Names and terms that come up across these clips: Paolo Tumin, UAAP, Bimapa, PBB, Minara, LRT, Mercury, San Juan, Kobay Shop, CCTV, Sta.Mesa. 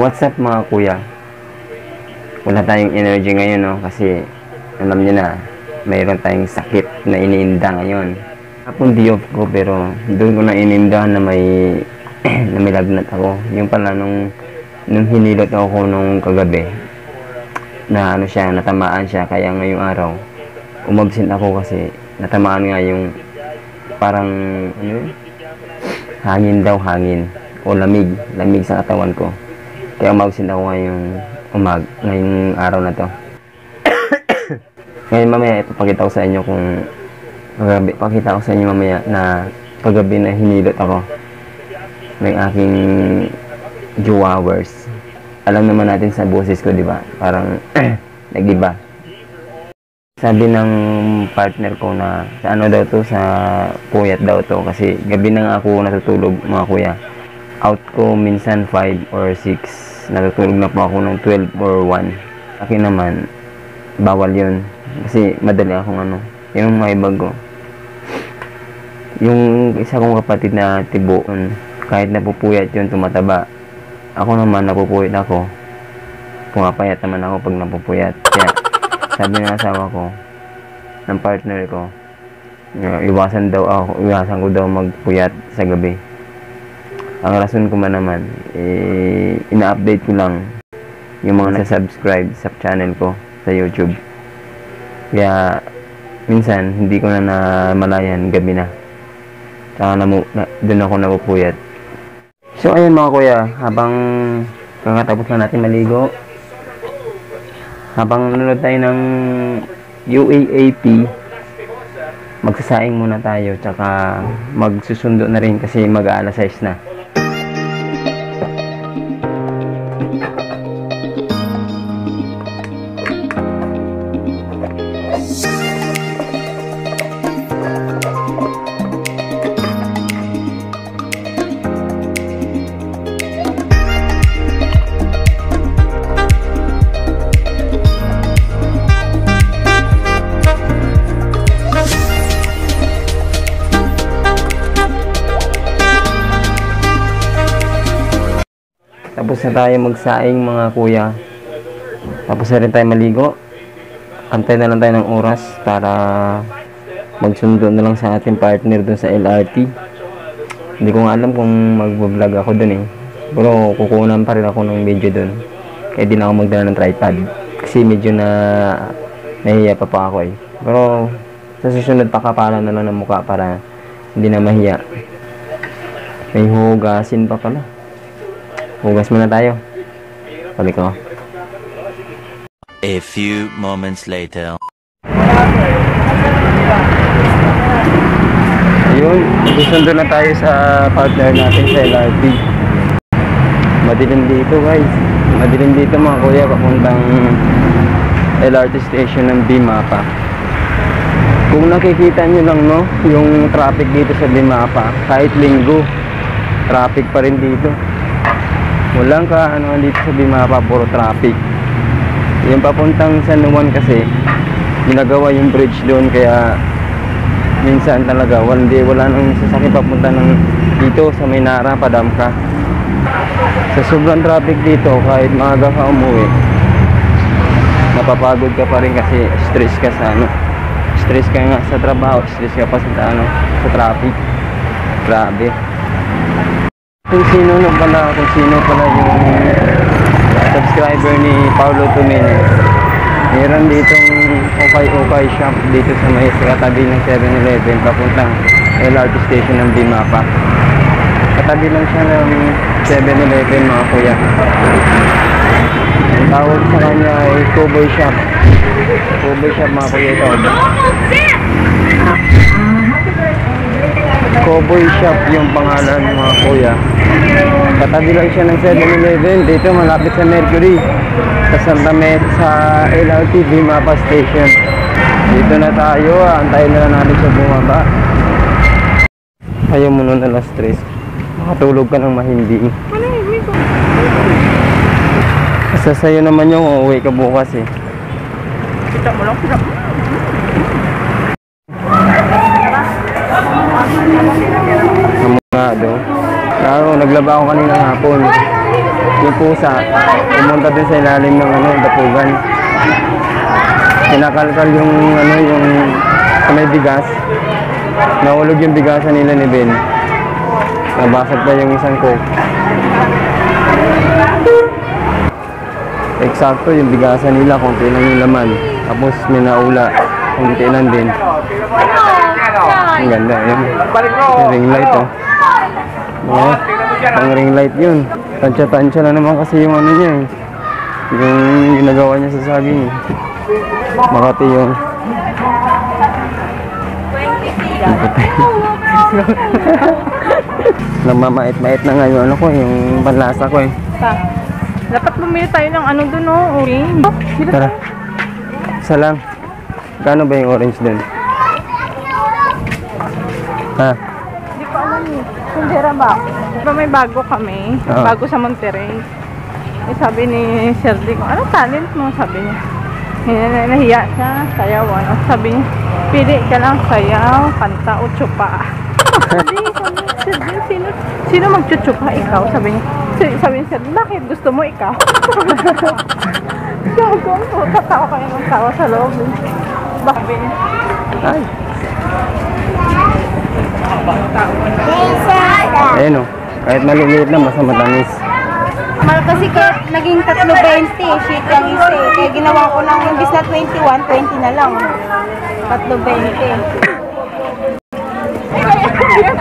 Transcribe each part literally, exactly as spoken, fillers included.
What's up mga kuya? Wala tayong energy ngayon, no? Kasi alam niyo na, mayroon tayong sakit na iniinda ngayon. Hapon di off ko, pero doon ko na inindahan na may na may lagnat ako. Yung pala nung nung hinilot ako nung kagabi na ano siya, natamaan siya, kaya ngayong araw umabsent ako kasi natamaan nga yung parang ano yun? Hangin daw, hangin o lamig, lamig sa katawan ko. Kaya umabsent ako ngayong umag, ngayong araw na to. Ngayon mamaya ito pakita ko sa inyo kung pagabi, pakita ko sa inyo mamaya na paggabi na hinilot ako ng aking jowawers. Alam naman natin sa boses ko, di ba? Parang nag-iba. Sabi ng partner ko na sa ano daw to, sa puyat daw to kasi gabi na nga ako natutulog mga kuya. Out ko minsan five or six. Natutulog na po ako ng twelve or one. Akin naman, bawal yun. Kasi madali akong ano. Yun ang may bago. Yung isa kong kapatid na tibuon, kahit napupuyat yun, tumataba. Ako naman, napupuyat ako. Pumapayat naman ako pag napupuyat. Kaya sabi ng asawa ko, ng partner ko, iwasan daw ako, iwasan ko daw magpuyat sa gabi. Ang rason ko man naman, eh, ina-update ko lang yung mga nagsasubscribe sa channel ko sa YouTube. Kaya, minsan, hindi ko na namalayan, gabi na. Tsaka, namu, na, dun ako napupuyat. So, ayun mga kuya, habang kakatapos na natin maligo, habang nanonood tayo ng U A A P, magsasaing muna tayo, tsaka magsusundo na rin kasi mag-aalas sais na. Tapos na tayo magsaing mga kuya. Tapos na rin tayo maligo. Antay na lang tayo ng oras para magsundo na lang sa ating partner dun sa L R T. Hindi ko nga alam kung mag-vlog ako dun eh. Pero kukunan pa rin ako ng video dun. Kaya di na ako magdala ng tripod. Kasi medyo na nahiya pa pa ako eh. Pero sa susunod pakapalan na lang ng mukha para hindi na mahiya. May hugasin pa pala. Hugas muna tayo. Balik ko. A few moments later. Ayun, susundo na tayo sa partner natin sa L R T. Madilim dito guys. Madilim dito mga kuya, papuntang L R T station ng Bimapa. Kung nakikita nyo lang no, yung traffic dito sa Bimapa, kahit linggo, traffic pa rin dito. Walang ka, ano, dito sa Bimapa, puro traffic. Yung papuntang San Juan kasi, ginagawa yung bridge doon, kaya minsan talaga, wala, hindi, wala nang sasakyan papunta ng dito sa Minara, padamka. Sa sobrang traffic dito, kahit maaga ka umuwi, mapapagod ka pa rin kasi stress ka sa, ano, stress ka nga sa trabaho, stress ka pa sa, ano, sa traffic. Grabe. Kung sino na pala, kung sino pala yung subscriber ni Paolo Tumin, meron ditong Kobay Kobay Shop dito sa may katabi ng seven eleven papuntang L R T station ng Bimapa. Katabi lang siya ng seven eleven mga kuya. Ang tawag sa kanya ay Kobay Shop. Kobay Shop mga kuya ito. Kobay Shop yung pangalan mga kuya. Katabi lang siya ng seven eleven dito, malapit sa Mercury, sa Santa Mesa, sa L R T Bimapa Station. Dito na tayo, antayin na lang natin sa bumaba. Ayaw mo nun alas tres, makatulog ka ng mahindi. Basta sa'yo naman yung uuwi ka bukas eh. Kita mo lang, kita mo. Naglaba ako kanina hapon. yung pusa, pumunta din sa ilalim ng ano, dapugan. Kinakalkal yung ano, yung sa may bigas. Nahulog yung bigasan nila ni Ben. Nabasag pa yung isang coke. Eksakto yung bigasan nila, konti lang yung laman. Tapos may naula, konti lang din. Ang ganda yun. Yung ring light oh. Oh, pang ring light yun. Tansya-tansya na naman kasi yung ano niya eh. Yung ginagawa niya sa saging eh. Makati yun. Namamait-mait na nga yung ano ko, yung panlasa ko eh. Dapat bumili tayo ng ano dun o, oh, orange. Tara. Isa lang. Kano ba yung orange dun? Ha? Hindi ko alam eh. Sundera ba? Diba may bago kami? Oo. Bago sa Monterrey. Eh, sabi ni Sir D ko, ano talent mo? Sabi niya. Nahiya siya, sayawan. At sabi niya, pili ka lang sayaw, kanta o tsupa. Sabi Sir D, sino, sino magtutsupa? Ikaw? Sabi niya. Sabi ni Sir D, bakit gusto mo ikaw? Gagong po, tatawa kayo ng tawa sa loob. Bakit? Ay. Ayan o, kahit maliliit lang, basta matamis. Mahal kasi kahit naging three twenty, shit lang isa eh. Kaya ginawa ko ng imbis na twenty-one, twenty na lang. three twenty. Ayan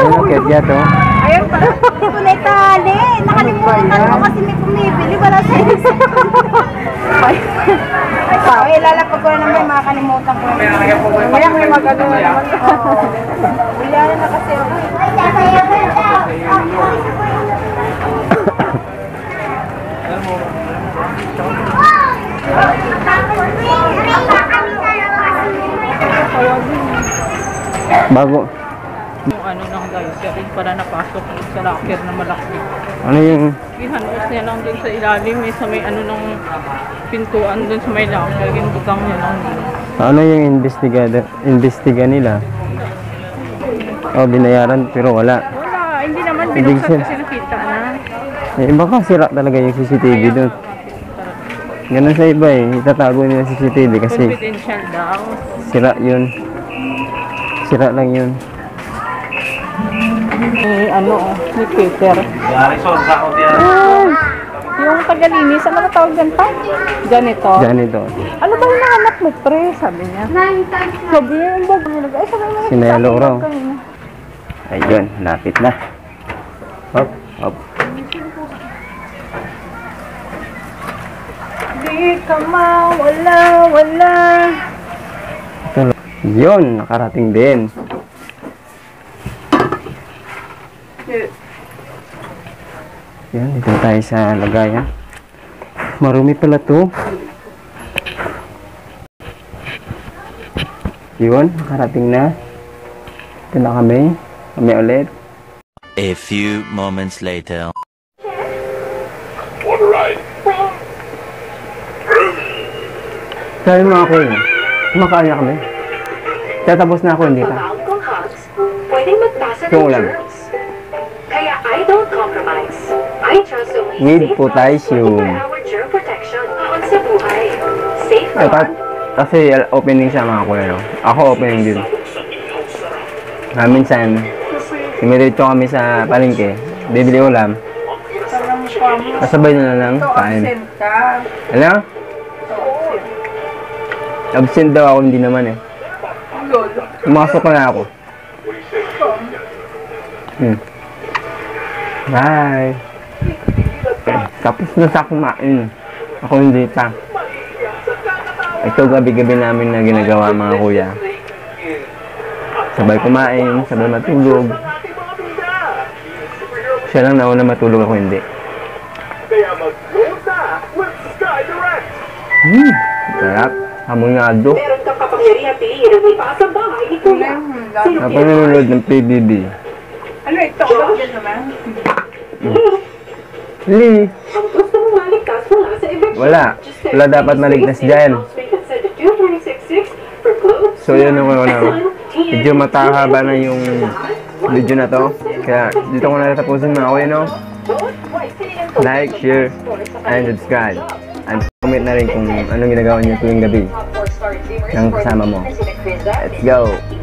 o, kahit yato. Ayan pa. Hindi ko na itali. Nakalimutan ko kasi may kumibili. Wala sa isa. Ay, ay lalapag ko na naman yung mga kalimutan ko. Kaya may mag-ano na naman. Wala na kasi ako. Bago. Ano lang guys, yung para napasok yung sa locker na malaki. Ano yung? Ginhanos niya lang dun sa ilalim, eh, sa may ano ng pintuan dun sa may locker, ginbutang niya lang dun. Ano yung investigada, investiga nila? O, oh, binayaran pero wala. Wala, hindi naman binuksan kasi nakita na. Eh, baka sira talaga yung C C T V dun. Ganun sa iba eh, itatago nila C C T V kasi confidential daw. Sira yun. Sira lang yun. Ni ano, ni Peter. Ah, yung paglilinis, ano na tawag ganito? Janitor. Janitor. Ano ba yung nahanap mo, pre? Sabi niya. Sabi niya, yung bago niya. Ay, sabi niya. Sinelo raw. Ayun, lapit na. Hop, hop. Di ka mawala, wala. Yun, nakarating din. Yan, dito tayo sa lagayan. Marumi pala to. Yun, nakarating na. Ito na kami. Kami ulit. A few moments later. What a ride. Kaya mga ko yun. Kumakaya kami. Tatapos na ako, hindi ka. Ito lang. Need potassium. Dapat, kasi opening siya mga kuya, no? Ako opening din. Ah, minsan, imirito kami sa palengke, bibili ulam. Kasabay na lang, kain. Ano? Absent daw ako, hindi naman eh. Umasok na ako. Hmm. Bye. Tapos nasa kumain. Ako hindi pa. Ito gabi-gabi namin na ginagawa mga kuya. Sabay kumain, sabay matulog. Siya lang nauna matulog, ako hindi. Hmm, sarap. Hamonado. Napanunod ng P B B. Ano ito? Hmm. Lee. Wala. Wala dapat maligtas dyan. So yun yung ano. Medyo matahaba na yung video na to. Kaya dito ko natatapusin mga kuya, no? like, share, and subscribe. And comment na rin kung anong ginagawa niyo tuwing gabi ng kasama mo. Let's go!